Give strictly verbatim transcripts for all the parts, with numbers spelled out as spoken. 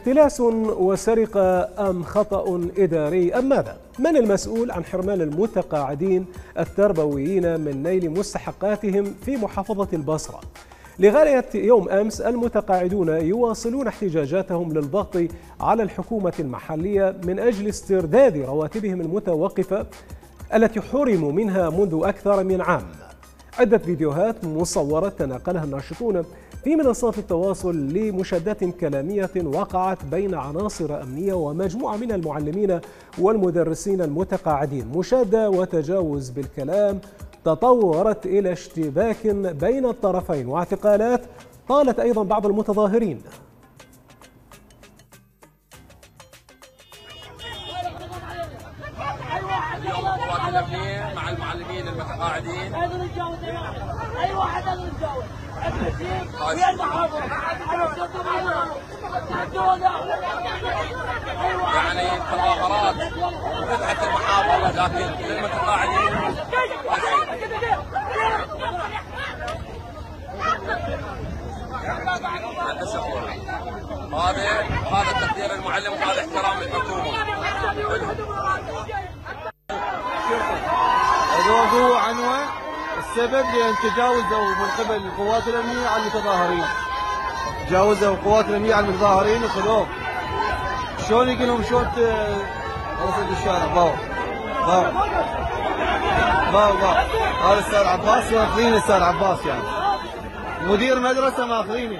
اختلاس وسرقة أم خطأ إداري أم ماذا؟ من المسؤول عن حرمان المتقاعدين التربويين من نيل مستحقاتهم في محافظة البصرة؟ لغاية يوم أمس المتقاعدون يواصلون احتجاجاتهم للضغط على الحكومة المحلية من أجل استرداد رواتبهم المتوقفة التي حرموا منها منذ أكثر من عام. عدة فيديوهات مصورة تناقلها الناشطون في منصات التواصل لمشادات كلامية وقعت بين عناصر أمنية ومجموعة من المعلمين والمدرسين المتقاعدين، مشادة وتجاوز بالكلام تطورت إلى اشتباك بين الطرفين واعتقالات طالت أيضا بعض المتظاهرين. اليوم مع المعلمين المتقاعدين أي واحد يتجاوز يعني تظاهرات فتحت المحافظة لكن للمتقاعدين هذا هذا تقدير المعلم وهذا احترام الحكومة. الموضوع عنوى السبب لأن تجاوزوا من قبل القوات الأمنية على المتظاهرين. تجاوزوا القوات الأمنية على المتظاهرين وخذوه. شلون يقول لهم شلون رصد الشارع باو باو باو باو هذا الأستاذ عباس ماخذيني الأستاذ عباس يعني. مدير مدرسة ماخذيني.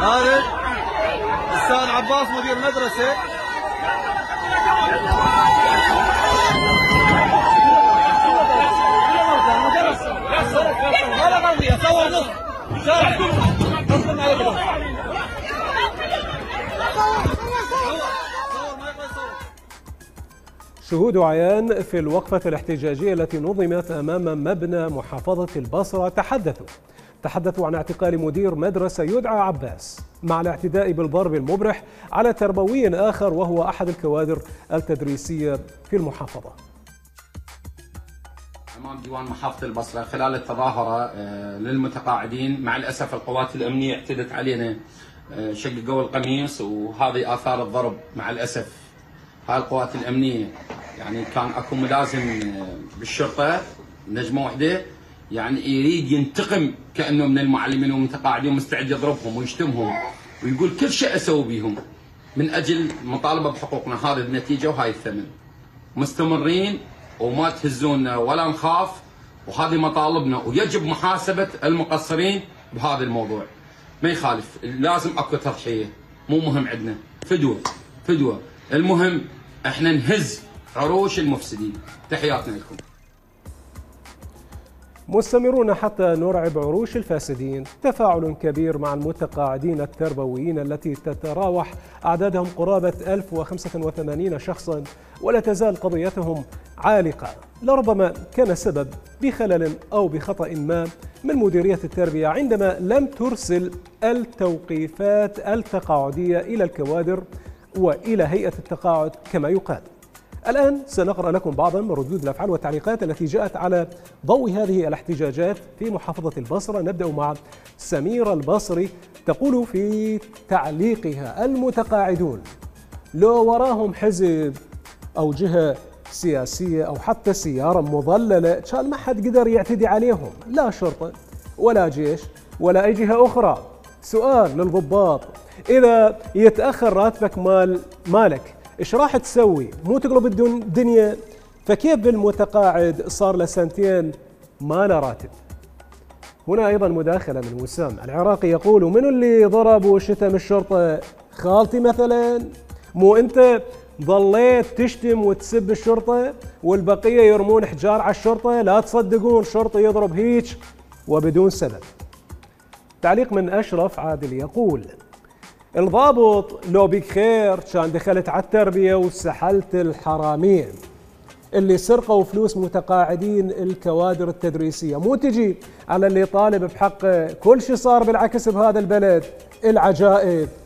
هذا الأستاذ عباس مدير مدرسة. شهود عيان في الوقفة الاحتجاجية التي نظمت أمام مبنى محافظة البصرة تحدثوا تحدثوا عن اعتقال مدير مدرسة يدعى عباس مع الاعتداء بالضرب المبرح على تربوي آخر وهو أحد الكوادر التدريسية في المحافظة. أمام ديوان محافظة البصرة خلال التظاهرة للمتقاعدين مع الأسف القوات الأمنية اعتدت علينا، شققوا القميص وهذه آثار الضرب مع الأسف. هاي القوات الأمنية يعني كان اكو ملازم بالشرطة نجمة واحدة يعني يريد ينتقم كأنه من المعلمين والمتقاعدين ومستعد يضربهم ويشتمهم ويقول كل شيء أسوي بيهم من أجل مطالبة بحقوقنا. هذه النتيجة وهاي الثمن، مستمرين وما تهزونا ولا نخاف وهذه مطالبنا ويجب محاسبة المقصرين بهذا الموضوع. ما يخالف لازم اكو تضحية، مو مهم عندنا فدوة فدوة، المهم احنا نهز عروش المفسدين. تحياتنا لكم. مستمرون حتى نرعب عروش الفاسدين. تفاعل كبير مع المتقاعدين التربويين التي تتراوح أعدادهم قرابة ألف وخمسة وثمانين شخصا ولا تزال قضيتهم عالقة، لربما كان السبب بخلل أو بخطأ ما من مديرية التربية عندما لم ترسل التوقيفات التقاعدية إلى الكوادر وإلى هيئة التقاعد كما يقال. الآن سنقرأ لكم بعضا من ردود الأفعال والتعليقات التي جاءت على ضوء هذه الاحتجاجات في محافظة البصرة. نبدأ مع سميرة البصري تقول في تعليقها: المتقاعدون لو وراهم حزب أو جهة سياسية أو حتى سيارة مضللة كان ما حد قدر يعتدي عليهم، لا شرطة ولا جيش ولا أي جهة أخرى. سؤال للضباط: إذا يتأخر راتبك مال مالك ايش راح تسوي؟ مو تقلب الدنيا؟ فكيف بالمتقاعد صار له سنتين ما له راتب؟ هنا ايضا مداخله من وسام العراقي يقول: ومنو اللي ضرب وشتم الشرطه؟ خالتي مثلا؟ مو انت ظليت تشتم وتسب الشرطه والبقيه يرمون حجار على الشرطه؟ لا تصدقون شرطي يضرب هيك وبدون سبب. تعليق من اشرف عادل يقول: الضابط لو بيك خير كان دخلت على التربية وسحلت الحرامين اللي سرقوا فلوس متقاعدين الكوادر التدريسية، مو تجي على اللي طالب بحقه. كل شيء صار بالعكس بهذا البلد، العجائب.